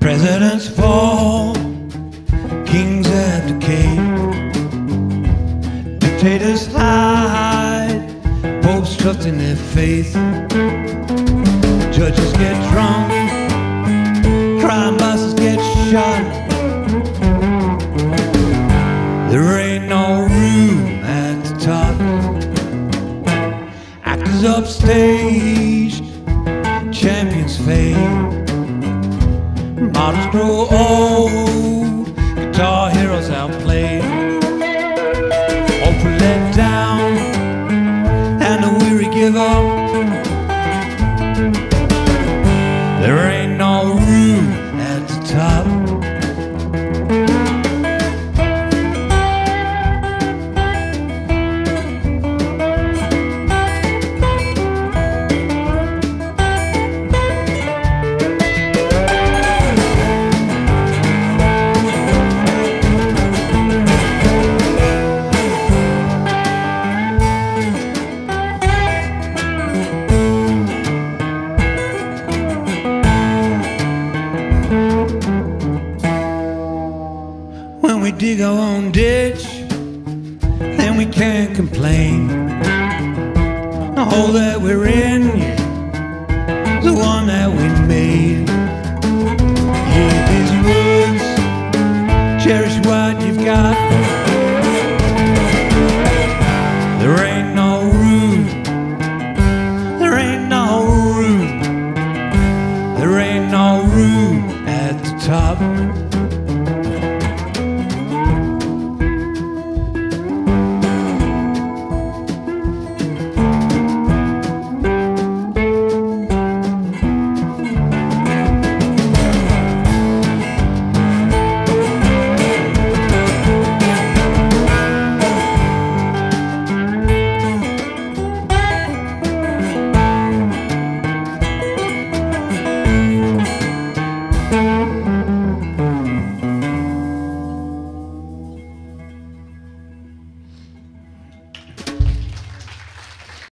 Presidents fall, kings abdicate, dictators hide, popes trust in their faith, judges get drunk, crime bosses get shot. There ain't no room at the top. Actors upstage, champions fade. Models grow old, guitar heroes outplayed. Hope we're let down, and the weary give up. There ain't no room at the top. We dig our own ditch, then we can't complain. The hole that we're in, the one that we made. Hear these words, cherish what you've got.